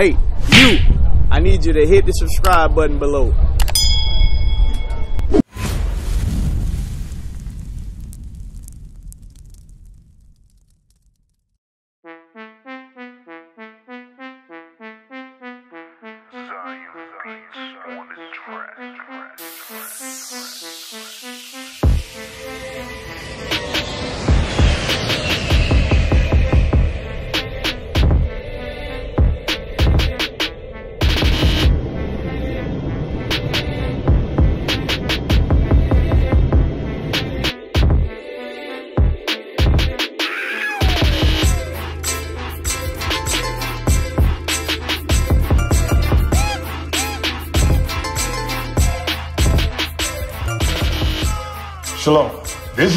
Hey, you, I need you to hit the subscribe button below. Shalom, this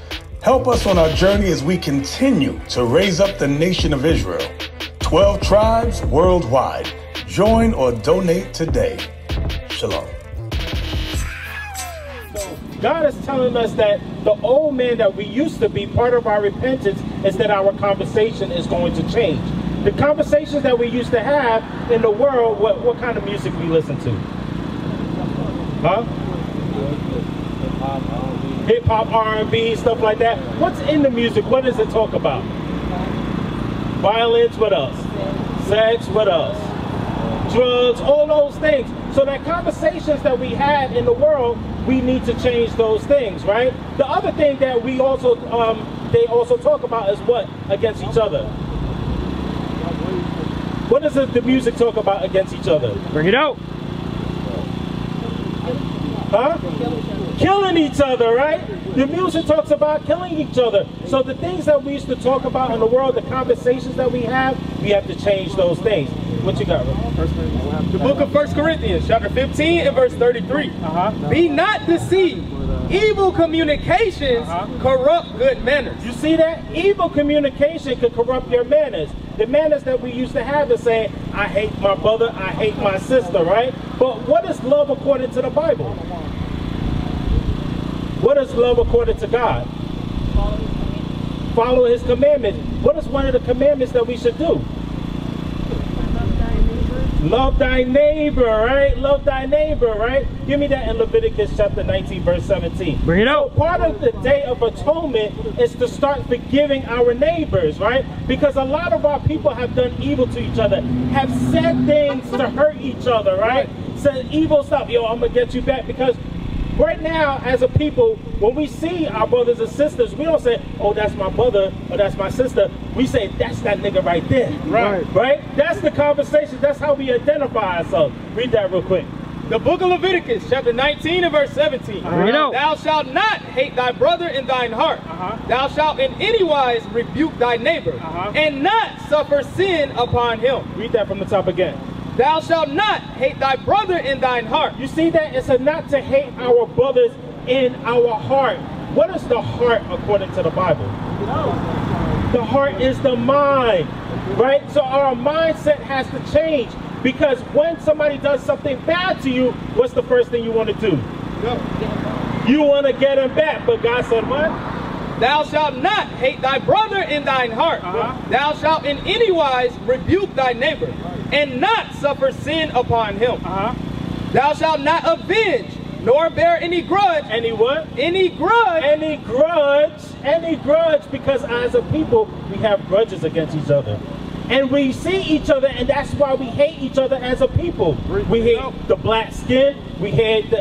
Help us on our journey as we continue to raise up the nation of Israel. 12 tribes worldwide. Join or donate today. Shalom. So God is telling us that the old man that we used to be, part of our repentance is that our conversation is going to change. The conversations that we used to have in the world, what kind of music we listen to? Huh? Hip-hop, R&B, stuff like that. What's in the music? What does it talk about? Violence, what else? Sex, what else? Drugs, all those things. So that conversations that we had in the world, we need to change those things, right? The other thing that we also, they also talk about is what? Against each other. What does the music talk about against each other? Bring it out. Huh? Killing each other, right? The music talks about killing each other. So the things that we used to talk about in the world, the conversations that we have to change those things. What you got, Robert? The book of 1 Corinthians, chapter 15 and verse 33. Be not deceived. Evil communications corrupt good manners. You see that? Evil communication could corrupt your manners. The manners that we used to have is saying, I hate my brother, I hate my sister, right? But what is love according to the Bible? What is love according to God? Follow his commandments. What is one of the commandments that we should do? Love thy neighbor, right? Love thy neighbor, right? Give me that in Leviticus chapter 19, verse 17. Bring it out. So part of the Day of Atonement is to start forgiving our neighbors, right? Because a lot of our people have done evil to each other, have said things to hurt each other, right? Said evil stuff. Yo, I'm going to get you back. Because right now, as a people, when we see our brothers and sisters, we don't say, oh, that's my brother or that's my sister. We say, that's that nigga right there. Right? That's the conversation. That's how we identify ourselves. Read that real quick. The book of Leviticus, chapter 19 and verse 17. Thou shalt not hate thy brother in thine heart. Thou shalt in any wise rebuke thy neighbor and not suffer sin upon him. Read that from the top again. Thou shalt not hate thy brother in thine heart. You see that? It's a not to hate our brothers in our heart. What is the heart according to the Bible? The heart is the mind, right? So our mindset has to change, because when somebody does something bad to you, what's the first thing you want to do? You want to get him back, but God said what? Thou shalt not hate thy brother in thine heart. Thou shalt in any wise rebuke thy neighbor and not suffer sin upon him. Thou shalt not avenge, nor bear any grudge. Any what? Any grudge. Any grudge. Any grudge, because as a people, we have grudges against each other. And we see each other, and that's why we hate each other as a people. We hate the black skin. We hate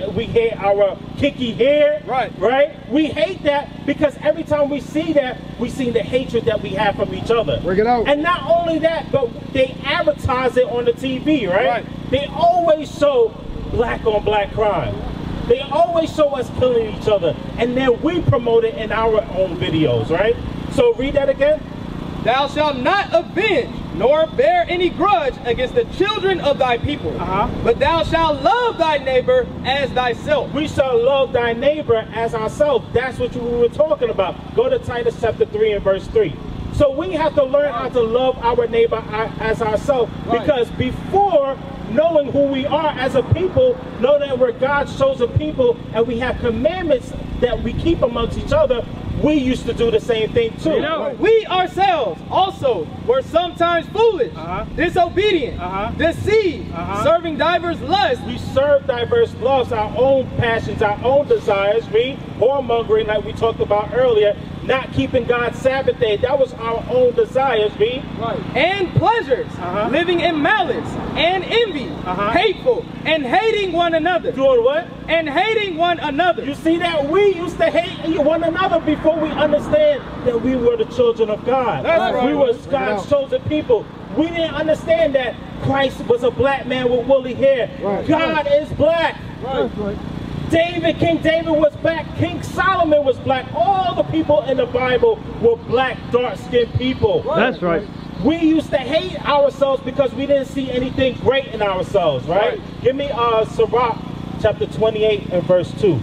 our kinky hair. Right? We hate that because every time we see that, we see the hatred that we have from each other. Bring it out. And not only that, but they advertise it on the TV, right? They always show black on black crime. They always show us killing each other. And then we promote it in our own videos, right? So read that again. Thou shalt not avenge, nor bear any grudge against the children of thy people, but thou shalt love thy neighbor as thyself. We shall love thy neighbor as ourselves. That's what we were talking about. Go to Titus chapter 3 and verse 3. So we have to learn how to love our neighbor as ourselves, because before knowing who we are as a people, know that we're God's chosen people and we have commandments that we keep amongst each other. We used to do the same thing too. You know, we ourselves also were sometimes foolish, disobedient, deceived, serving diverse lusts. We serve diverse lusts, our own passions, our own desires, whoremongering like we talked about earlier, not keeping God's Sabbath day. That was our own desires, and pleasures, living in malice and envy, hateful, and hating one another. Doing what? And hating one another. You see that? We used to hate one another before we understand that we were the children of God. That's right. We were God's chosen people. We didn't understand that Christ was a black man with woolly hair. God is black. David, King David was black. King Solomon was black. All the people in the Bible were black, dark-skinned people. That's right. We used to hate ourselves because we didn't see anything great in ourselves, Give me Sirach chapter 28 and verse 2.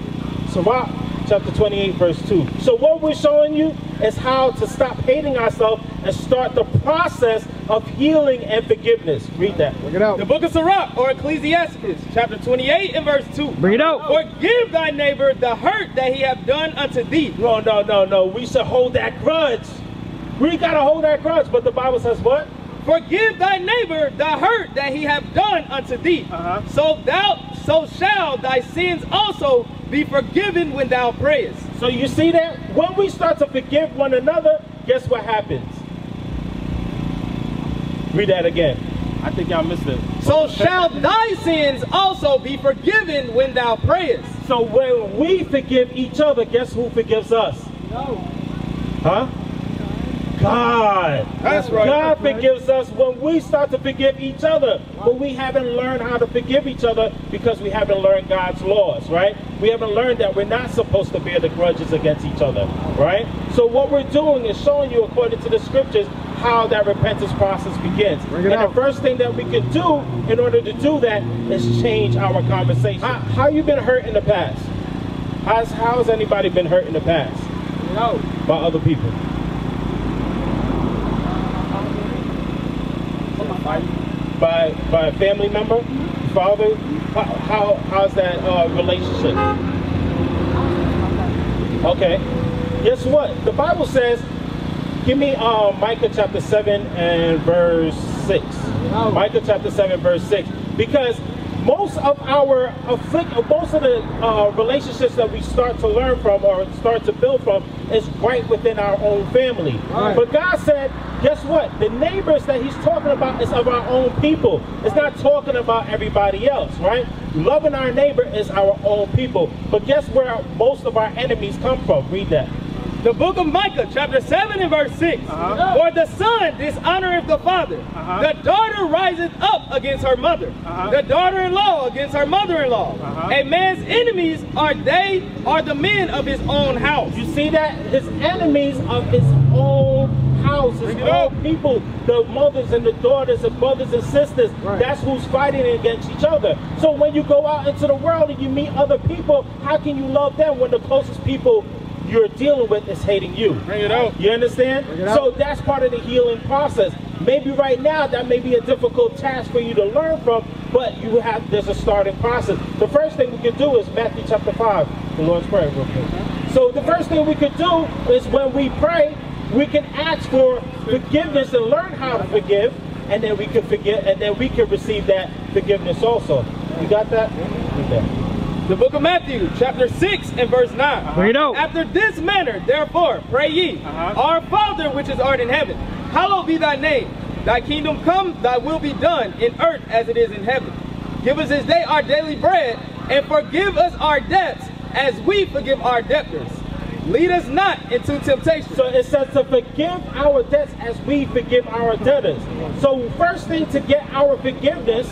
Sirach chapter 28 verse 2. So what we're showing you is how to stop hating ourselves and start the process of healing and forgiveness. Read that. Bring it out. The book of Sirach or Ecclesiastes chapter 28 and verse 2. Bring it out. Forgive thy neighbor the hurt that he have done unto thee. No, no, no, no. We should hold that grudge. We gotta hold that grudge. But the Bible says what? Forgive thy neighbor the hurt that he have done unto thee. So shall thy sins also be forgiven when thou prayest. So you see that? When we start to forgive one another, guess what happens? Read that again. I think y'all missed it. So shall thy sins also be forgiven when thou prayest. So when we forgive each other, guess who forgives us? God. That's right. God forgives us when we start to forgive each other. But we haven't learned how to forgive each other because we haven't learned God's laws, We haven't learned that we're not supposed to bear the grudges against each other, So what we're doing is showing you, according to the scriptures, how that repentance process begins. And the first thing that we can do in order to do that is change our conversation. How you been hurt in the past? How's anybody been hurt in the past? By other people? By a family member, father. How's that relationship? Guess what? The Bible says, give me Micah chapter 7 and verse 6. Micah chapter 7 verse 6. Because most of our relationships that we start to learn from or start to build from is right within our own family. But God said, guess what? The neighbors that he's talking about is of our own people. It's not talking about everybody else, Loving our neighbor is our own people. But guess where most of our enemies come from? Read that. The book of Micah, chapter 7 and verse 6. For the son dishonoreth the father. The daughter riseth up against her mother. The daughter-in-law against her mother-in-law. A man's enemies are the men of his own house. You see that? His enemies of his own house, his own people, the mothers and the daughters and brothers and sisters. That's who's fighting against each other. So when you go out into the world and you meet other people, how can you love them when the closest people you're dealing with is hating you? Bring it out. You understand? So that's part of the healing process. Maybe right now that may be a difficult task for you to learn from, but you have, there's a starting process. The first thing we can do is Matthew chapter 5, the Lord's Prayer real quick. So the first thing we can do is when we pray, we can ask for forgiveness and learn how to forgive, and then we can forgive, and then we can receive that forgiveness also. You got that? Okay. The book of Matthew, chapter 6 and verse 9. Bring it out. After this manner, therefore, pray ye, Our Father which is art in heaven, hallowed be thy name. Thy kingdom come, thy will be done in earth as it is in heaven. Give us this day our daily bread, and forgive us our debts as we forgive our debtors. Lead us not into temptation. So it says to forgive our debts as we forgive our debtors. So first thing to get our forgiveness,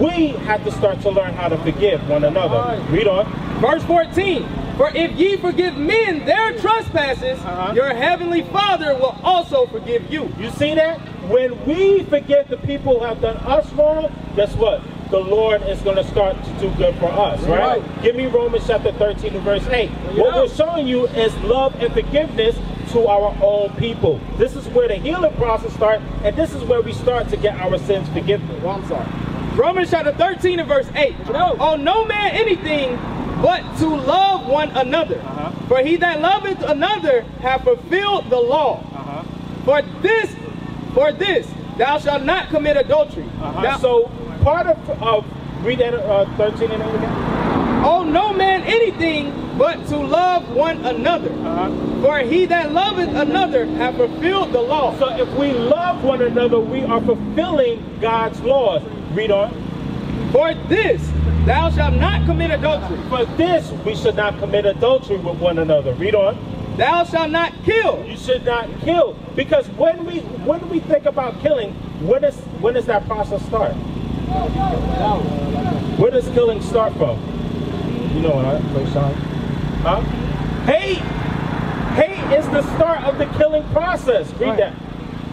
we have to start to learn how to forgive one another. Read on. Verse 14. For if ye forgive men their trespasses, your heavenly Father will also forgive you. You see that? When we forgive the people who have done us wrong, guess what? The Lord is going to start to do good for us, right? Give me Romans chapter 13 and verse 8. What we're showing you is love and forgiveness to our own people. This is where the healing process starts, and this is where we start to get our sins forgiven. Well, I'm sorry. Romans chapter 13 and verse 8. Owe no man anything but to love one another. For he that loveth another hath fulfilled the law. For this, thou shalt not commit adultery. So part of read that 13 and 8 again. Owe no man anything but to love one another. For he that loveth another hath fulfilled the law. So if we love one another, we are fulfilling God's laws. Read on. For this, thou shalt not commit adultery. For this, we should not commit adultery with one another. Read on. Thou shalt not kill. You should not kill. Because when we think about killing, when does that process start? Where does killing start from? You know what Hate is the start of the killing process. Read that.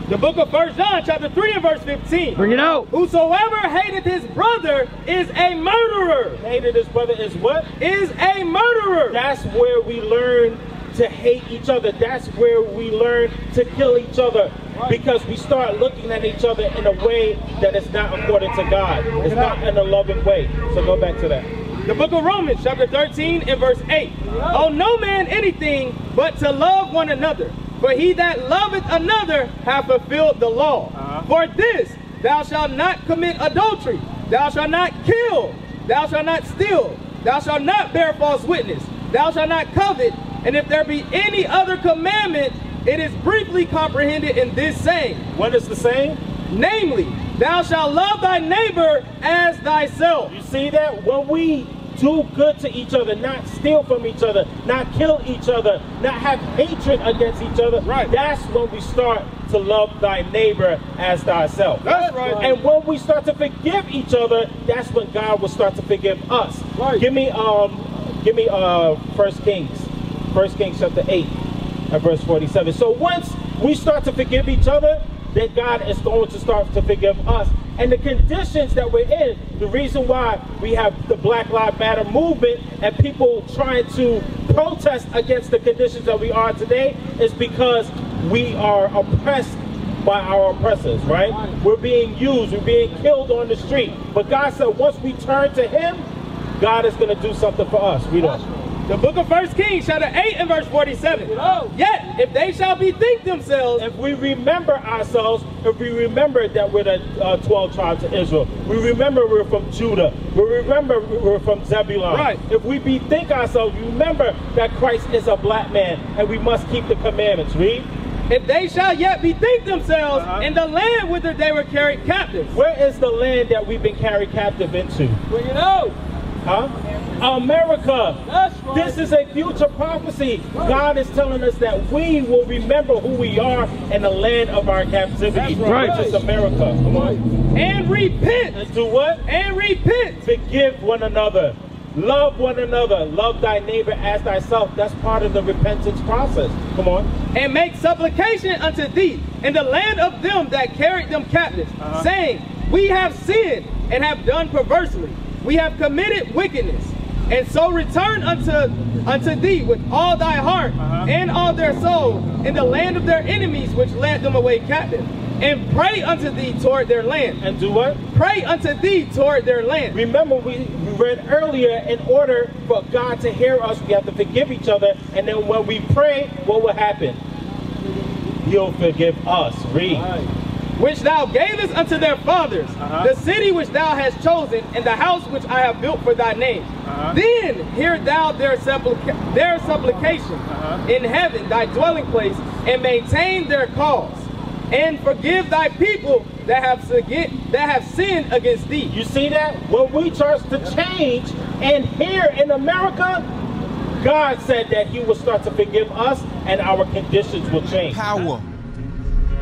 The book of 1 John chapter 3 and verse 15. Bring it out. Whosoever hated his brother is a murderer. Hated his brother is what? Is a murderer. That's where we learn to hate each other. That's where we learn to kill each other, because we start looking at each other in a way that is not according to God. It's not in a loving way. So go back to that. The book of Romans chapter 13 and verse 8. Owe no man anything but to love one another. For he that loveth another hath fulfilled the law. For this, thou shalt not commit adultery. Thou shalt not kill. Thou shalt not steal. Thou shalt not bear false witness. Thou shalt not covet. And if there be any other commandment, it is briefly comprehended in this saying. What is the saying? Namely, thou shalt love thy neighbor as thyself. You see that? When we do good to each other, not steal from each other, not kill each other, not have hatred against each other, that's when we start to love thy neighbor as thyself. That's right. And when we start to forgive each other, that's when God will start to forgive us. Give me 1 Kings chapter 8 and verse 47. So once we start to forgive each other, then God is going to start to forgive us. And the conditions that we're in, the reason why we have the Black Lives Matter movement and people trying to protest against the conditions that we are today, is because we are oppressed by our oppressors, right? We're being used, we're being killed on the street. But God said once we turn to him, God is going to do something for us. Read on. The book of 1 Kings, chapter 8 and verse 47. Yet, if they shall bethink themselves, if we remember ourselves, if we remember that we're the 12 tribes of Israel, we remember we're from Judah, we remember we're from Zebulun. If we bethink ourselves, remember that Christ is a black man and we must keep the commandments. Read. If they shall yet bethink themselves in the land whither they were carried captive. Where is the land that we've been carried captive into? Well, you know. America. This is a future prophecy. God is telling us that we will remember who we are in the land of our captivity, which is America. Come on. And repent. And do what? And repent. Forgive one another. Love one another. Love thy neighbor as thyself. That's part of the repentance process. Come on. And make supplication unto thee in the land of them that carried them captive, saying, we have sinned and have done perversely. We have committed wickedness, and so return unto thee with all thy heart and all their soul in the land of their enemies which led them away captive, and pray unto thee toward their land. And do what? Pray unto thee toward their land. Remember, we read earlier, in order for God to hear us, we have to forgive each other, and then when we pray, what will happen? He'll forgive us. Read. Which thou gavest unto their fathers, the city which thou hast chosen, and the house which I have built for thy name. Then hear thou their supplication in heaven, thy dwelling place, and maintain their cause, and forgive thy people that have sinned against thee. You see that? When we start to change, and here in America, God said that he will start to forgive us, and our conditions will change. Power.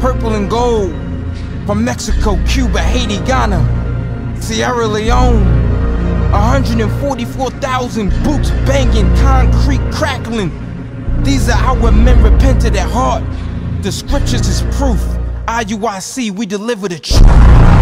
purple and gold. From Mexico, Cuba, Haiti, Ghana, Sierra Leone. 144,000 boots banging, concrete crackling. These are our men repented at heart. The scriptures is proof. IUIC, we deliver the truth.